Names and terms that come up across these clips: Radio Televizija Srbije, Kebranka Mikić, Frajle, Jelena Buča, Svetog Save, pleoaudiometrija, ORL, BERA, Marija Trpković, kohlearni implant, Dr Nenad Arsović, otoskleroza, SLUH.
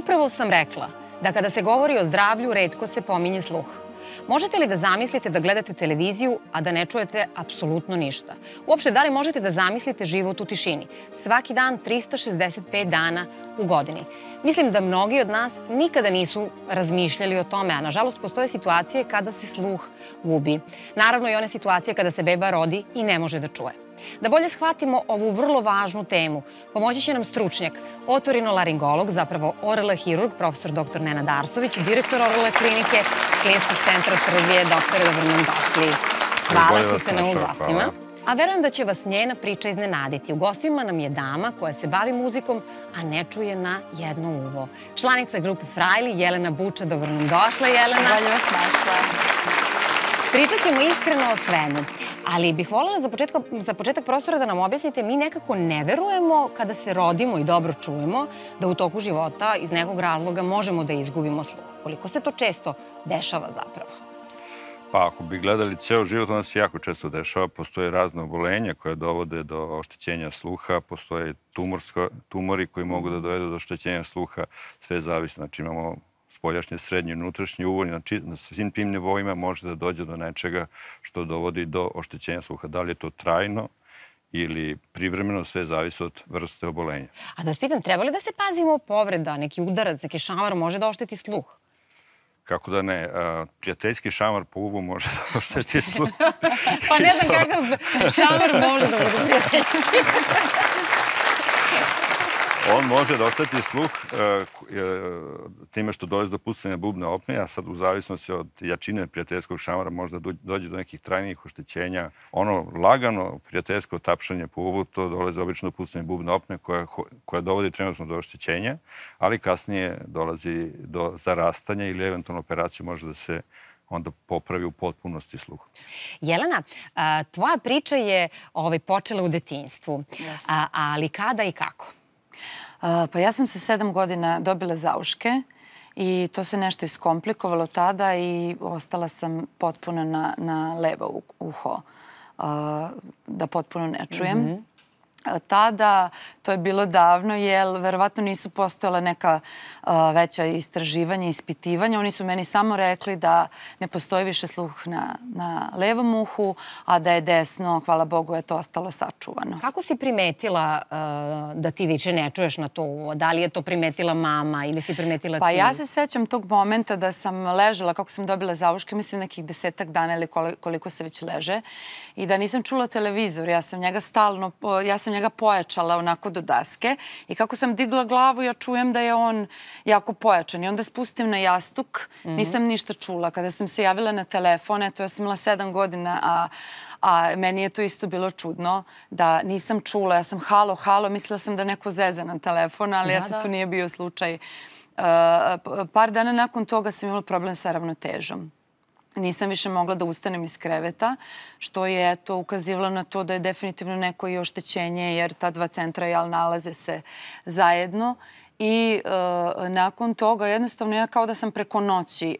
Upravo sam rekla da kada se govori o zdravlju, retko se pominje sluh. Možete li da zamislite da gledate televiziju, a da ne čujete apsolutno ništa? Uopšte, da li možete da zamislite život u tišini? Svaki dan, 365 dana u godini. Mislim da mnogi od nas nikada nisu razmišljali o tome, a nažalost postoje situacije kada se sluh gubi. Naravno i one situacije kada se beba rodi i ne može da čuje. Da bolje shvatimo ovu vrlo važnu temu, pomoći će nam stručnjak, otorinolaringolog, zapravo ORL hirurg, profesor dr. Nenad Arsović, direktor ORL klinike Kliničkog centra Srbije. Doktore, dobro nam došli. Hvala što ste nam u gostima. A verujem da će vas njena priča iznenaditi. U gostima nam je dama koja se bavi muzikom, a ne čuje na jedno uvo. Članica grupe Frajle, Jelena Buča. Dobro nam došla, Jelena. Bolje vas našla. Pričat ćemo iskreno o svemu, ali bih voljela za početak, profesora, da nam objasnite, mi nekako ne verujemo kada se rodimo i dobro čujemo da u toku života iz nekog razloga možemo da izgubimo sluh. Koliko se to često dešava zapravo? Pa ako bi gledali ceo život, onda se jako često dešava. Postoje razne obolenja koja dovode do oštećenja sluha, postoje tumori koji mogu da dovedu do oštećenja sluha, sve zavisi. Znači imamo spoljašnje, srednje, unutrašnje uvolje, znači na svim tim nivoima može da dođe do nečega što dovodi do oštećenja sluha. Da li je to trajno ili privremeno, sve zavisi od vrste obolenja. A da vas pitam, treba li da se pazimo povreda, neki udarac, neki šamar može da ošteti sluh? Kako da ne, prijateljski šamar po uvu može da ošteti sluh. Pa ne znam kakav šamar može da bude prijateljski. On može da ošteti sluh time što dolazi do pucanja bubne opne, a sad u zavisnosti od jačine prijateljskog šamara može da dođe do nekih trajnijih oštećenja. Ono lagano prijateljsko tapšanje po uvu, to dolazi obično do pucanja bubne opne koja dovodi trenutno do oštećenja, ali kasnije dolazi do zarastanja ili eventualno operaciju može da se onda popravi u potpunosti sluha. Jelena, tvoja priča je počela u detinjstvu, ali kada i kako? Pa ja sam se 7 godina dobila zauške i to se nešto iskomplikovalo tada i ostala sam potpuno na levo uho, da potpuno ne čujem. Tada, to je bilo davno, jer verovatno nisu postojala neka veća istraživanja, ispitivanja. Oni su meni samo rekli da ne postoji više sluh na levom uhu, a da je desno, hvala Bogu, je to ostalo sačuvano. Kako si primetila da ti više ne čuješ na to uvo? Da li je to primetila mama ili si primetila ti? Pa ja se sećam tog momenta da sam ležala, kako sam dobila zauške, mislim nekih 10-tak dana ili koliko se već leže, i da nisam čula televizor. Ja sam njega pojačala onako do daske i kako sam digla glavu ja čujem da je on jako pojačan i onda spustim na jastuk, nisam ništa čula. Kada sam se javila na telefon, eto ja sam imala 7 godina, a meni je to isto bilo čudno da nisam čula, ja sam halo, halo, mislila sam da neko zeza na telefon, ali eto to nije bio slučaj. Par dana nakon toga sam imala problem sa ravnotežom. Nisam više mogla da ustanem iz kreveta, što je to ukazivalo na to da je definitivno neko i oštećenje, jer ta 2 centra nalaze se zajedno. I nakon toga jednostavno ja kao da sam preko noći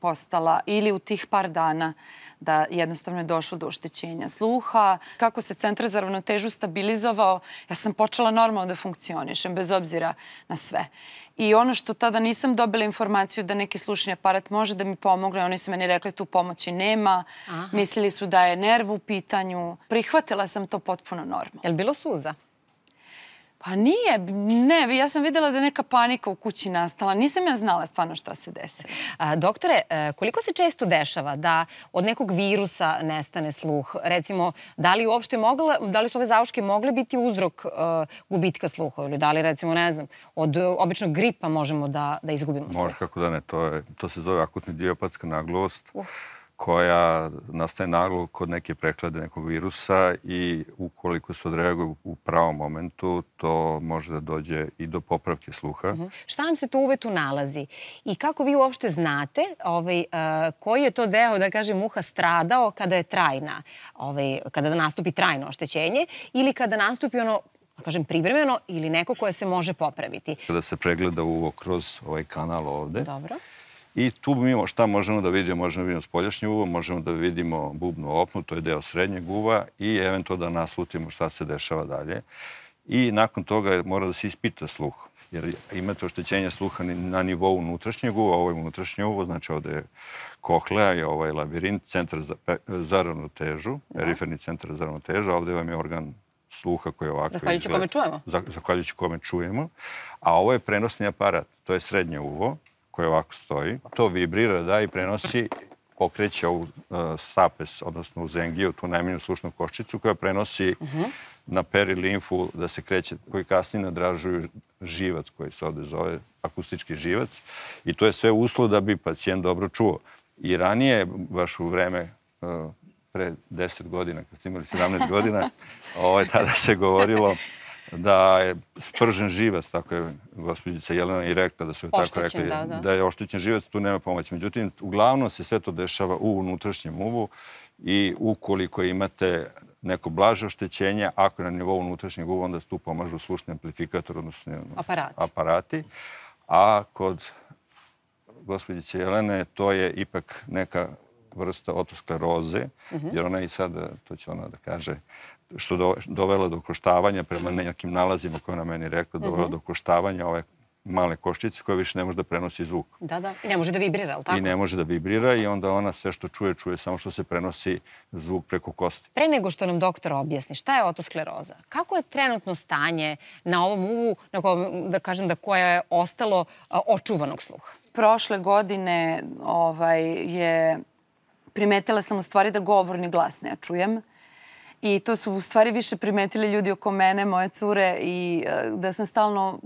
postala, ili u tih par dana, da jednostavno je došlo do oštećenja sluha. Kako se centar za ravnotežu stabilizovao, ja sam počela normalno da funkcionišem, bez obzira na sve. I ono što tada nisam dobila informaciju da neki slušni aparat može da mi pomogne, oni su meni rekli tu pomoći nema, mislili su da je nerv u pitanju. Prihvatila sam to potpuno normalno. Je li bilo suza? Pa nije, ne, ja sam videla da je neka panika u kući nastala. Nisam ja znala stvarno šta se desilo. Doktore, koliko se često dešava da od nekog virusa nestane sluh? Recimo, da li su ove zauške mogle biti uzrok gubitka sluha? Ili da li, recimo, ne znam, od običnog gripa možemo da izgubimo sluh? Može, kako da ne, to se zove akutni idiopatska nagluvost, koja nastaje naglo kod neke prehlade nekog virusa i ukoliko se odreaguje u pravom momentu, to može da dođe i do popravke sluha. Šta nam se to u uvetu nalazi? I kako vi uopšte znate koji je to deo, da kažem, uha stradao kada je trajna, kada nastupi trajno oštećenje ili kada nastupi ono, da kažem, privremeno ili neko koje se može popraviti? Kada se pregleda uvo kroz ovaj kanal ovde, i tu mi šta možemo da vidimo? Možemo da vidimo spoljašnje uvo, možemo da vidimo bubnu opnu, to je deo srednjeg uva, i eventualno da naslutimo šta se dešava dalje. I nakon toga mora da se ispita sluh. jer imate oštećenja sluha na nivou unutrašnjeg uva, ovo je unutrašnje uvo, znači ovde je kohlea i ovaj labirint, centar za ravnotežu, periferni centar za ravnotežu, a ovde vam je organ sluha koji je ovako izgleda. Zahvaljujući kome čujemo. Zahvaljujući kome čujemo. A ovo je prenosni aparat, to je srednje uvo koje ovako stoji. To vibrira, da, i prenosi, pokreće ovu stapes, odnosno uzengiju, tu najmanju slušnu koščicu koja prenosi na perilimfu da se kreće, koji kasnije nadražuju živac, koji se ovde zove akustički živac. I to je sve uslov da bi pacijent dobro čuo. I ranije, baš u vreme, pre 10 godina, kad ste imali 17 godina, tada se govorilo da je spržen živac, tako je gospođica Jelena i rekla, da su joj tako rekli, da je oštećen živac, tu nema pomoći. Međutim, uglavnom se sve to dešava u unutrašnjem uvu i ukoliko imate neko blaže oštećenje, ako je na nivou unutrašnjeg uva, onda tu pomažu slušni amplifikator, odnosno aparati. A kod gospođice Jelene to je ipak neka vrsta otoskleroze, jer ona i sada, to će ona da kaže, što dovela do koštavanja, prema nekim nalazima koje ona meni rekla, dovela do koštavanja ove male koščice koje više ne može da prenosi zvuk. Da, da. I ne može da vibrira, ali tako? I ne može da vibrira i onda ona sve što čuje, čuje samo što se prenosi zvuk preko kosti. Pre nego što nam doktor objasni šta je otoskleroza, kako je trenutno stanje na ovom uvu, da kažem, da koje je ostalo očuvanog sluha? Prošle godine je primetila sam u stvari da govorni glas ne čujem. I to su u stvari više primetili ljudi oko mene, moje cure, i da sam stalno,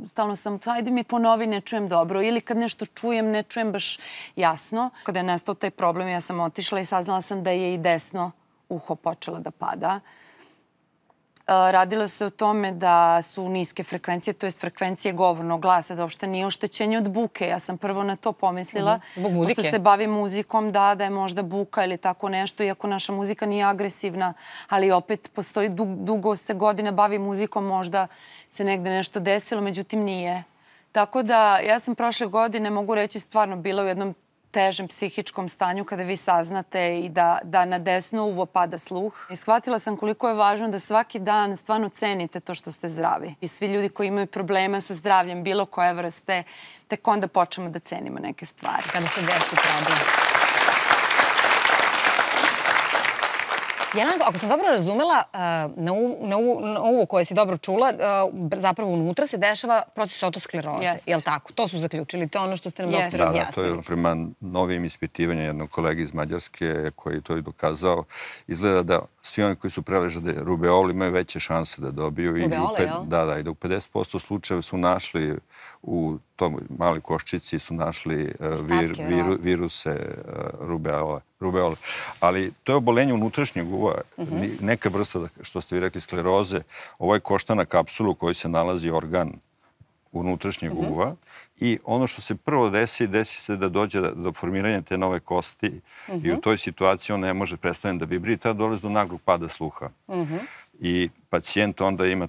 ajde mi ponovi, ne čujem dobro. Ili kad nešto čujem, ne čujem baš jasno. Kada je nastao taj problem, ja sam otišla i saznala sam da je i desno uho počelo da pada. Radilo se o tome da su niske frekvencije, to je frekvencije govornog glasa, da uopšte nije oštećenje od buke. Ja sam prvo na to pomislila, pošto se bavim muzikom, da je možda buka ili tako nešto, iako naša muzika nije agresivna, ali opet postoji dugo se godina bavi muzikom, možda se negde nešto desilo, međutim nije. Tako da ja sam prošle godine, mogu reći, stvarno bila u jednom težem psihičkom stanju kada vi saznate i da na desno uvo pada sluh. Shvatila sam koliko je važno da svaki dan stvarno cenite to što ste zdravi. I svi ljudi koji imaju problema sa zdravljem, bilo koje vrste, tek onda počnemo da cenimo neke stvari. Kada se desi problem. Jelena, ako sam dobro razumela, na uvu koje si dobro čula, zapravo unutra se dešava proces otoskleroze, je li tako? To su zaključili, to je ono što ste nam doktor objasnili. Da, to je prema novim ispitivanjima jednog kolega iz Mađarske koji je to dokazao. Izgleda da svi oni koji su preležali rubeolu imaju veće šanse da dobiju. Rubeole, jel? Da, i da u 50% slučajeva su našli u toj maloj koščici viruse rubeole. Ali to je obolenje unutrašnjeg uva, neka vrsta, što ste vi rekli, skleroze. Ovo je koštana kapsula u kojoj se nalazi organ unutrašnjeg uva i ono što se prvo desi se da dođe do formiranja te nove kosti i u toj situaciji on ne može prestati da vibrira i tada dolazi do naglog pada sluha. I pacijent onda ima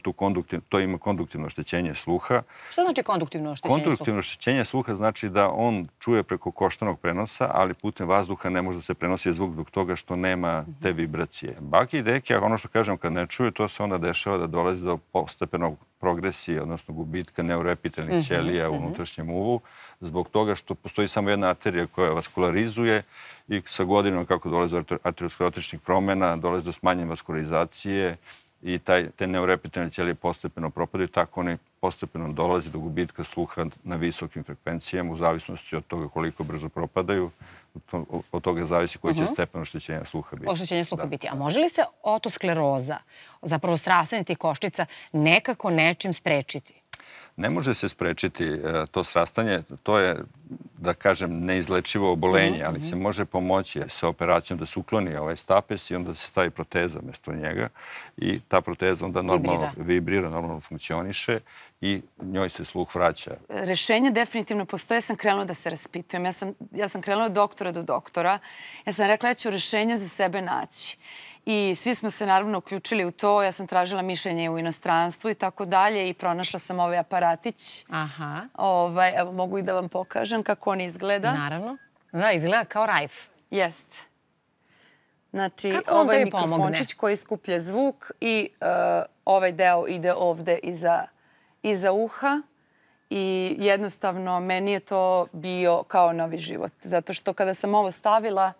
konduktivno oštećenje sluha. Što znači konduktivno oštećenje sluha? Konduktivno oštećenje sluha znači da on čuje preko koštanog prenosa, ali putem vazduha ne može da se prenosi zvuk zbog toga što nema te vibracije. Bake i deke, ono što kažem kad ne čuju, to se onda dešava da dolazi do postepenog progresije, odnosno gubitka neurepitelnih ćelija u unutrašnjem uvu, zbog toga što postoji samo jedna arterija koja vaskularizuje i sa godinom kako dolazi do arteriosklerotičnih promena, dolazi do smanjene vaskurizacije i te neurepitalne ćelije postepeno propadaju, tako one postepeno dolazi do gubitka sluha na visokim frekvencijama u zavisnosti od toga koliko brzo propadaju, od toga zavisi koji će stepen oštećenja sluha biti. Oštećenja sluha biti. A može li se otoskleroza, zapravo srastanje tih koščica, nekako nečim sprečiti? Ne može se sprečiti to srastanje, to je, da kažem, neizlečivo obolenje, ali se može pomoći sa operacijom da se ukloni ovaj stapes i onda se stavi proteza mesto njega i ta proteza onda normalno vibrira, normalno funkcioniše i njoj se sluh vraća. Rešenje definitivno postoje. Ja sam krenula da se raspitujem. Ja sam krenula od doktora do doktora. Ja sam rekla, ja ću rešenje za sebe naći. I svi smo se naravno uključili u to. Ja sam tražila mišljenje u inostranstvu i tako dalje i pronašla sam ovaj aparatić. Evo, mogu i da vam pokažem kako on izgleda. Naravno. Da, izgleda kao rajf. Jeste. Znači, ovo je mikrofončić koji skuplja zvuk i ovaj deo ide ovde iza uha I jednostavno meni je to bio kao novi život. Zato što kada sam ovo stavila,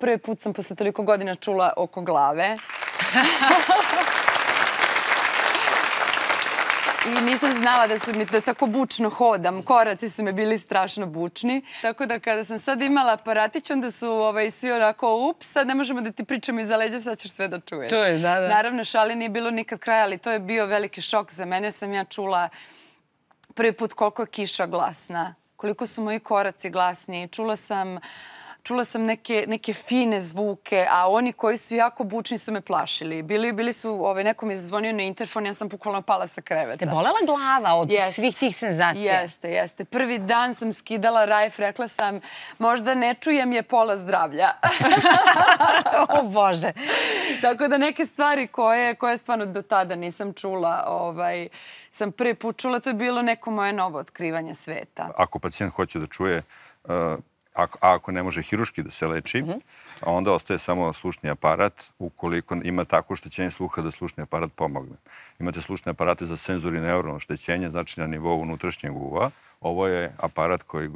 prvi put sam posle toliko godina čula oko glave. I nisam znala da tako bučno hodam. Koraci su me bili strašno bučni. Tako da kada sam sad imala aparatić, onda su svi onako, ups, sad ne možemo da ti pričamo iza leđa, sad ćeš sve da čuješ. Čuješ, da, da. Naravno, šale nije bilo nikad kraja, ali to je bio veliki šok za mene. Sam ja čula prvi put koliko je kiša glasna, koliko su moji koraci glasni. Čula sam neke fine zvuke, a oni koji su jako bučni su me plašili. Bili su, nekom je zazvonio na interfon, ja sam bukvalno pala sa kreveta. Te bolela glava od svih tih senzacija? Jeste, jeste. Prvi dan sam skidala rajf, rekla sam, možda ne čujem je pola zdravlja. O Bože. Tako da neke stvari koje stvarno do tada nisam čula, sam prvi put čula, to je bilo neko moje novo otkrivanje sveta. Ako pacijent hoće da čuje, a ako ne može hiruški da se leči, onda ostaje samo slušni aparat ukoliko ima tako oštećenje sluha da slušni aparat pomogne. Imate slušne aparate za senzorineuralno oštećenje, znači na nivou unutrašnjeg uva. Ovo je aparat koji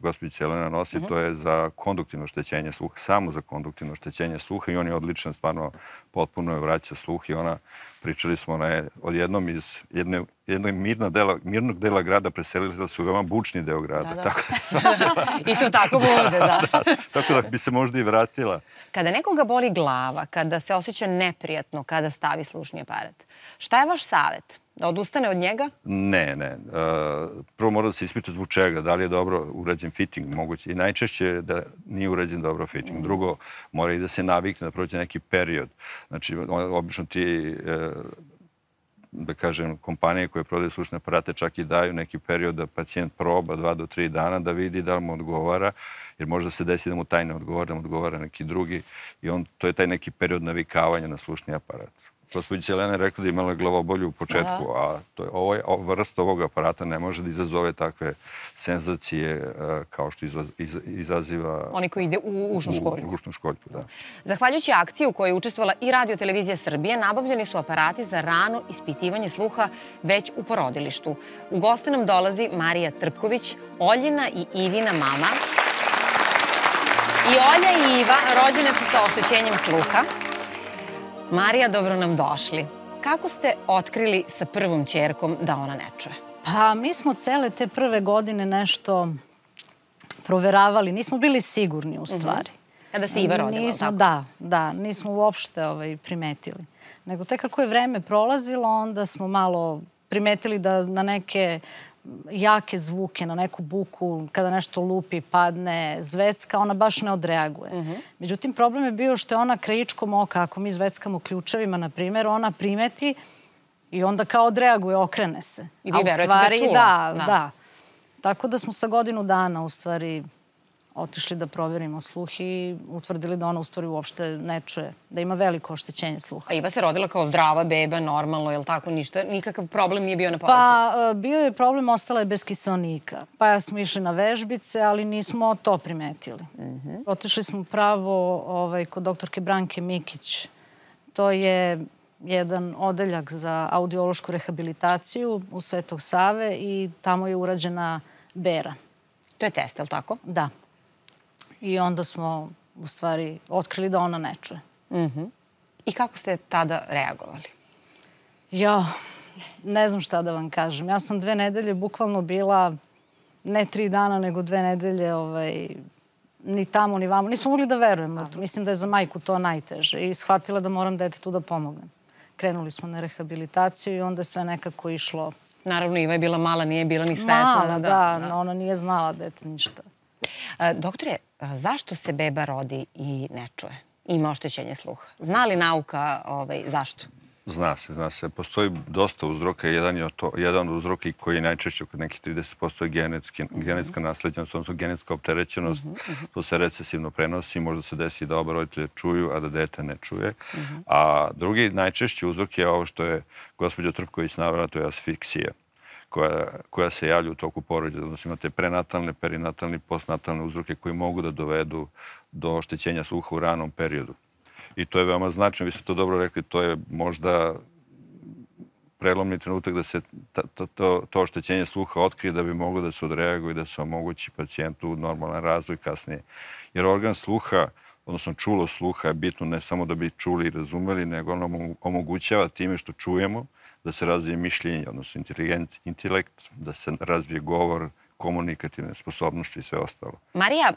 gospođica Jelena nosi, to je za konduktivno oštećenje sluha, samo za konduktivno oštećenje sluha i on je odličan, stvarno potpuno je vraća sluh i ona, pričali smo, ona je odjednom iz jednog mirnog dela grada preselila se u veoma bučni deo grada. I to tako bude, da. Tako da bi se možda i vratila. Kada nekoga boli glava, kada se osjeća neprijatno, kada stavi slušni aparat, šta je vaš savet? Da odustane od njega? Ne. Prvo mora da se ispita zbog čega, da li je dobro urađen fitting moguće. I najčešće je da nije urađen dobro fitting. Drugo, mora i da se navikne, da prođe neki period. Znači, obično ti, da kažem, kompanije koje prodaju slušne aparate čak i daju neki period da pacijent proba 2 do 3 dana da vidi da li mu odgovara, jer možda se desi da mu taj ne odgovara, da mu odgovara neki drugi. I to je taj neki period navikavanja na slušni aparat. Gospođica Jelena je rekla da je imala glavobolju u početku, a vrst ovog aparata ne može da izazove takve senzacije kao što izaziva... Oni koji ide u ušnu školjku. U ušnu školjku, da. Zahvaljujući akciji u kojoj je učestvovala i Radio Televizija Srbije, nabavljeni su aparati za rano ispitivanje sluha već u porodilištu. U goste nam dolazi Marija Trpković, Oljina i Ivina mama. I Olja i Iva rođene su sa oštećenjem sluha. Marija, dobro nam došli. Kako ste otkrili sa prvom ćerkom da ona ne čuje? Pa mi smo cele te prve godine nešto proveravali. Nismo bili sigurni u stvari. Kada se Iva rodila, tako? Da. Nismo uopšte primetili. Nego tek kako je vreme prolazilo, onda smo malo primetili da na neke jake zvuke, na neku buku, kada nešto lupi, padne, zvecka, ona baš ne odreaguje. Međutim, problem je bio što je ona krajičkom oka, ako mi zveckamo ključevima, na primjer, ona primeti i onda kao odreaguje, okrene se. I vi verujete da je čula. Da. Tako da smo sa godinu dana, u stvari, otišli da proverimo sluh i utvrdili da ona u stvari uopšte ne čuje, da ima veliko oštećenje sluha. A Iva se rodila kao zdrava beba, normalno, je li tako, ništa? Nikakav problem nije bio na polici? Pa, bio je problem, ostala je bez kiseonika. Pa smo išli na vežbice, ali nismo to primetili. Otišli smo pravo kod doktorke Kebranke Mikić. To je jedan odeljak za audiološku rehabilitaciju u Svetog Save i tamo je urađena bera. To je test, je li tako? Da. I onda smo, u stvari, otkrili da ona ne čuje. I kako ste tada reagovali? Jo, ne znam šta da vam kažem. Ja sam 2 nedelje bukvalno bila, ne 3 dana, nego 2 nedelje, ni tamo, ni vamo. Nismo mogli da verujemo. Mislim da je za majku to najteže. I shvatila da moram detetu da pomognem. Krenuli smo na rehabilitaciju i onda je sve nekako išlo. Naravno, Iva je bila mala, nije bila ni svesna. Mala, da. Ona nije znala dete ništa. Doktore, zašto se beba rodi i ne čuje? Ima oštećenje sluha. Zna li nauka zašto? Zna se. Postoji dosta uzroka. Jedan od uzroka koji je najčešće kod nekih 30% je genetska nasleđenost, odnosno genetska opterećenost. To se recesivno prenosi. Možda se desi da oba roditelja čuju, a da dete ne čuje. A drugi najčešći uzrok je ovo što je gospođa Trpković navela, to je asfiksija koja se javlja u toku porođaja. Znači imate prenatalne, perinatalne, postnatalne uzroke koji mogu da dovedu do oštećenja sluha u ranom periodu. I to je veoma značajno, vi ste to dobro rekli, to je možda prelomni trenutak da se to oštećenje sluha otkrije da bi moglo da se odreaguje i da se omogući pacijentu normalan razvoj kasnije. Jer organ sluha, odnosno čulo sluha, je bitno ne samo da bi čuli i razumeli, nego ono omogućava time što čujemo da se razvije mišljenje, odnosno intelekt, da se razvije govor, komunikativne sposobnosti i sve ostalo. Marija,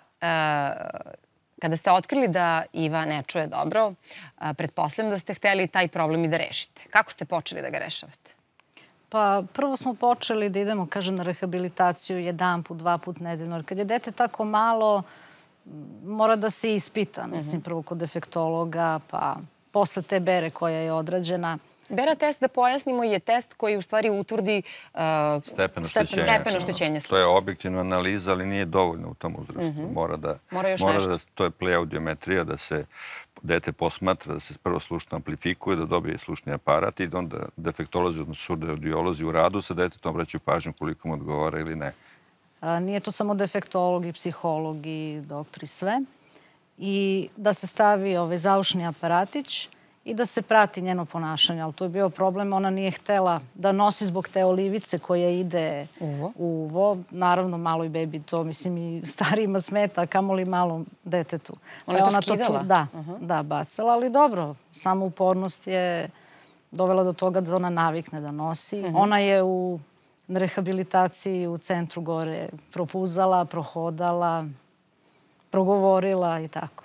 kada ste otkrili da Iva ne čuje dobro, pretpostavljam da ste hteli taj problem i da rešite. Kako ste počeli da ga rešavate? Pa prvo smo počeli da idemo, kažem, na rehabilitaciju 1 put, 2 put nedeljno. Kad je dete tako malo, mora da se ispita, mislim, prvo kod defektologa, pa posle te bere koja je odrađena. Bera test, da pojasnimo, je test koji u stvari utvrdi stepen oštećenja sluha. To je objektivna analiza, ali nije dovoljna u tom uzrastu. Mora još nešto. To je pleoaudiometrija, da se dete posmatra, da se prvo slušno amplifikuje, da dobije slušni aparat i onda defektolozi, odnosno surdoaudiolozi u radu sa detetom obraćaju pažnju koliko mu odgovara ili ne. Nije to samo defektologi, psihologi, doktori, sve. I da se stavi ovaj zaušni aparatić i da se prati njeno ponašanje, ali to je bio problem, ona nije htela da nosi zbog te olivice koja ide u uvo. Naravno, malo i bebi to, mislim, i starijima smeta, kamoli malom detetu. Ona je to skidala? Da, bacala, ali dobro, samoupornost je dovela do toga da ona navikne da nosi. Ona je u rehabilitaciji u centru gore propuzala, prohodala, progovorila i tako.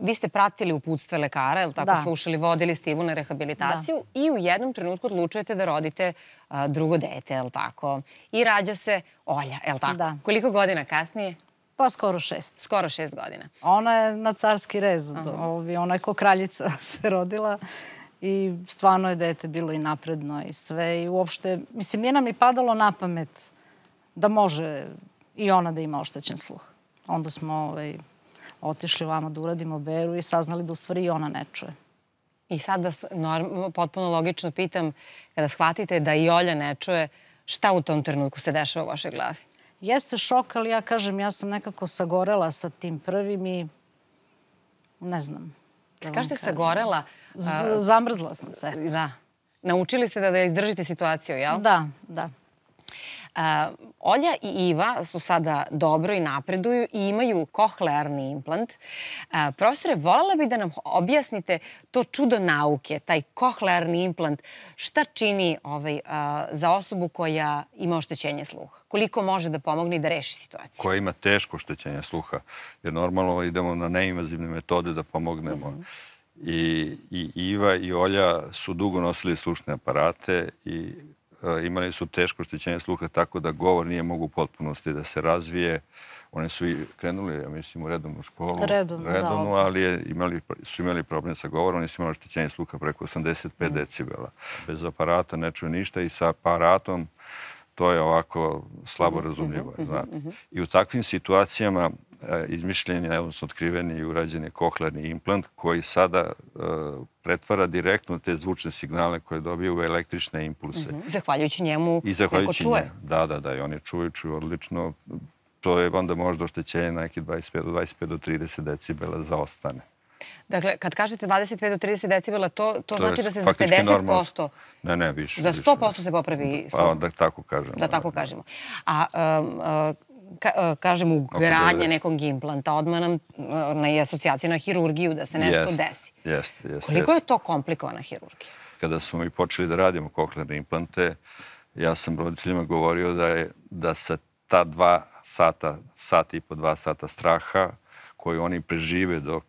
Vi ste pratili uputstva lekara, je li tako, slušali, vodili ste Ivu na rehabilitaciju i u jednom trenutku odlučujete da rodite drugo dete, je li tako? I rađa se Olja, je li tako? Koliko godina kasnije? Pa skoro 6. Skoro 6 godina. Ona je na carski rez, ona je ko kraljica se rodila i stvarno je dete bilo i napredno i sve. I uopšte, mislim, nije nam ni padalo na pamet da može i ona da ima oštećen sluh. Onda smo otišli vama da uradimo beru i saznali da u stvari i ona ne čuje. I sad vas potpuno logično pitam, kada shvatite da i Olja ne čuje, šta u tom trenutku se dešava u vašoj glavi? Jeste šok, ali ja kažem, ja sam nekako sagorela sa tim prvim i ne znam. Kažete sagorela? Zamrzla sam se. Da. Naučili ste da izdržite situaciju, jel? Da. Olja i Iva su sada dobro i napreduju i imaju kohlearni implant. Profesore, voljela bih da nam objasnite to čudo nauke, taj kohlearni implant. Šta čini za osobu koja ima oštećenje sluha? Koliko može da pomogne i da reši situaciju? Koja ima teško oštećenje sluha, jer normalno idemo na neinvazivne metode da pomognemo. I Iva i Olja su dugo nosili slušne aparate i imali su teško oštećenje sluha, tako da govor nije mogu u potpunosti da se razvije. One su i krenuli, ja mislim, u redovnu školu. Redovnu, ali su imali problem sa govorom. Oni su imali oštećenje sluha preko 85 decibela. Bez aparata ne čuju ništa i sa aparatom to je ovako slabo razumljivo. I u takvim situacijama izmišljen je, odnosno otkriveni i urađen je kohlearni implant koji sada pretvara direktno te zvučne signale koje dobiju u električne impulse. Zahvaljujući njemu neko čuje. Da, i oni čuju odlično. To je onda možda oštećenje na neki 25 do 30 decibela zaostane. Dakle, kad kažete 25 do 30 decibela, to znači da se za 50%... Ne, više. Za 100% se popravi... Da tako kažemo. A... kažem, ugranje nekog implanta, odmah nam je asocijaciju na hirurgiju, da se nešto desi. Koliko je to komplikovana hirurgija? Kada smo i počeli da radimo kohlearne implante, ja sam roditeljima govorio da se ta 2 sata, sat i po 2 sata straha, koju oni prežive dok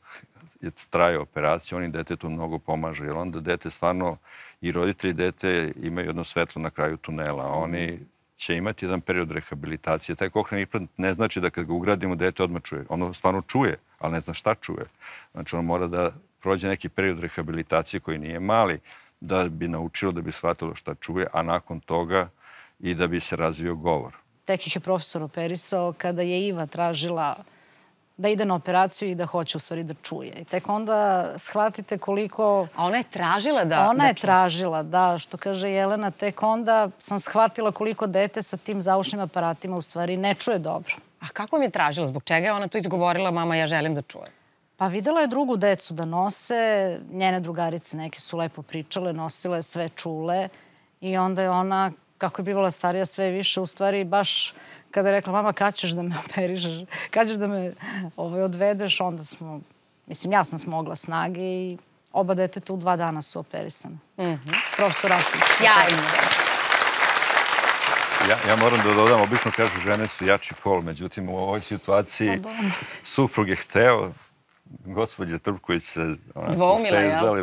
traje operacija, oni detetu mnogo pomažu, jer onda dete stvarno, i roditelji i dete imaju jedno svetlo na kraju tunela. Oni će imati jedan period rehabilitacije. Taj kohlearni implant ne znači da kad ga ugradimo dete odmah čuje. Ono stvarno čuje, ali ne zna šta čuje. Znači, ono mora da prođe neki period rehabilitacije koji nije mali, da bi naučilo, da bi shvatilo šta čuje, a nakon toga i da bi se razvio govor. Tek ih je profesor operisao kada je Iva tražila da ide na operaciju i da hoće u stvari da čuje. I tek onda shvatite koliko... A ona je tražila da... Ona je tražila, da, što kaže Jelena, tek onda sam shvatila koliko dete sa tim zaušnim aparatima u stvari ne čuje dobro. A kako mi je tražila? Zbog čega je ona to izgovorila, mama, ja želim da čuje? Pa videla je drugu decu da nose, njene drugarice neke su lepo pričale, nosile, sve čule I onda je ona, kako je bivala starija, sve više, u stvari baš kada je rekla, mama, kad ćeš da me operišeš, kad ćeš da me odvedeš, onda smo, mislim, ja sam smogla snage i oba deteta u 2 dana su operisane. Profesor Arsović. Ja moram da dodam, obično kažu žene su jači pol, međutim u ovoj situaciji suprug je hteo, gospođa Trpković se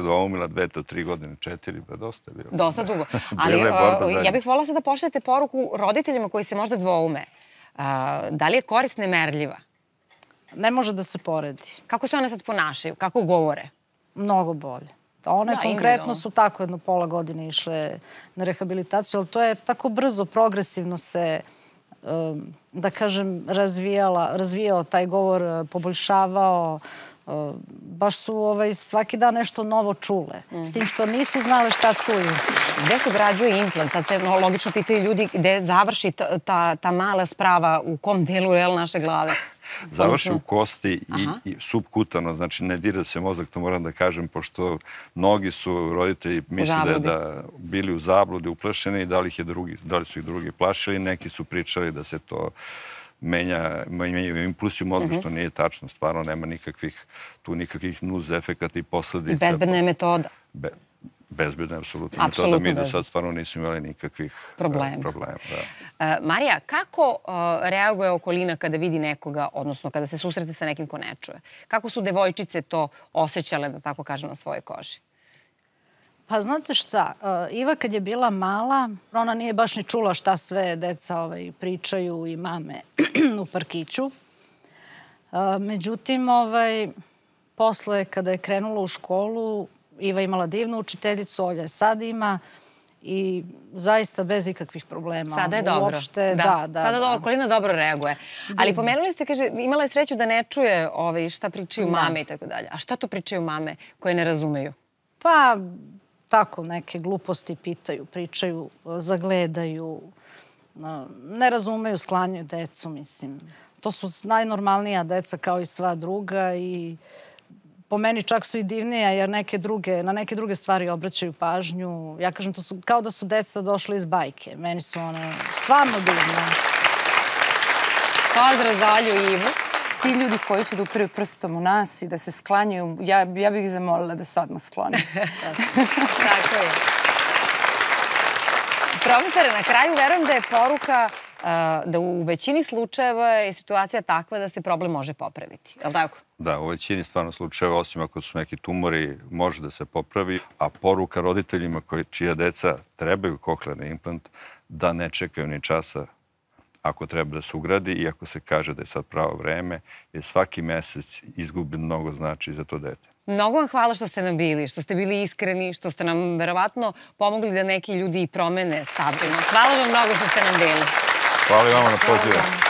dvoumila 2 do 3 godine, 4, pa dosta je bilo. Dosta dugo. Ali ja bih volila sad da pošaljete poruku roditeljima koji se možda dvoume. Da li je korist nemerljiva? Ne može da se poredi. Kako se one sad ponašaju? Kako govore? Mnogo bolje. One konkretno su tako jedno pola godine išle na rehabilitaciju, ali to je tako brzo, progresivno se, da kažem, razvijao taj govor, poboljšavao. Baš su svaki dan nešto novo čule, s tim što nisu znale šta čuju. Gde se građuje implant? Sad se logično pitaju ljudi gde završi ta mala sprava, u kom delu je naše glave? Završi u kosti i subkutano, znači ne dira se mozak, to moram da kažem, pošto mnogi su roditelji misle da bili u zabludi, uplašeni, da li su ih drugi plašili, neki su pričali da se to menjaju impulsi u mozgu, što nije tačno, stvarno nema nikakvih nuz efekata i posledica. I bezbedna je metoda. Bezbedna je apsolutna metoda, mi do sad stvarno nismo imali nikakvih problema. Marija, kako reaguje okolina kada vidi nekoga, odnosno kada se susrete sa nekim ko ne čuje? Kako su devojčice to osjećale, da tako kažem, na svojoj koži? Pa znate šta, Iva kad je bila mala, ona nije baš ni čula šta sve deca pričaju i mame u parkiću. Međutim, posle kada je krenula u školu, Iva imala divnu učiteljicu, Olja je sad ima i zaista bez ikakvih problema. Sada je dobro. Sada okolina dobro reaguje. Ali pomenuli ste, kaže, imala je sreću da ne čuje šta pričaju mame i tako dalje. A šta to pričaju mame koje ne razumeju? Pa tako, neke gluposti pitaju, pričaju, zagledaju, ne razumeju, sklanjaju decu, mislim. To su najnormalnija deca kao i sva druga i po meni čak su i divnija, jer na neke druge stvari obraćaju pažnju. Ja kažem, to su kao da su deca došle iz bajke. Meni su one stvarno divne. Pozdrav za Alju i Ivu. Ti ljudi koji će da upiru prstom u nas i da se sklanjaju, ja bih zamolila da se odmah sklone. Tako je. Profesore, na kraju verujem da je poruka da u većini slučajeva je situacija takva da se problem može popraviti. Je li tako? Da, u većini stvarno slučajeva, osim ako su neki tumori, može da se popravi, a poruka roditeljima čija deca trebaju kohlearni implant da ne čekaju ni časa ako treba da se ugradi i ako se kaže da je sad pravo vreme, jer svaki mesec izgubljen mnogo znači za to dete. Mnogo vam hvala što ste nam bili, što ste bili iskreni, što ste nam verovatno pomogli da neki ljudi promene stav. Hvala vam mnogo što ste nam bili. Hvala i vama na pozivu.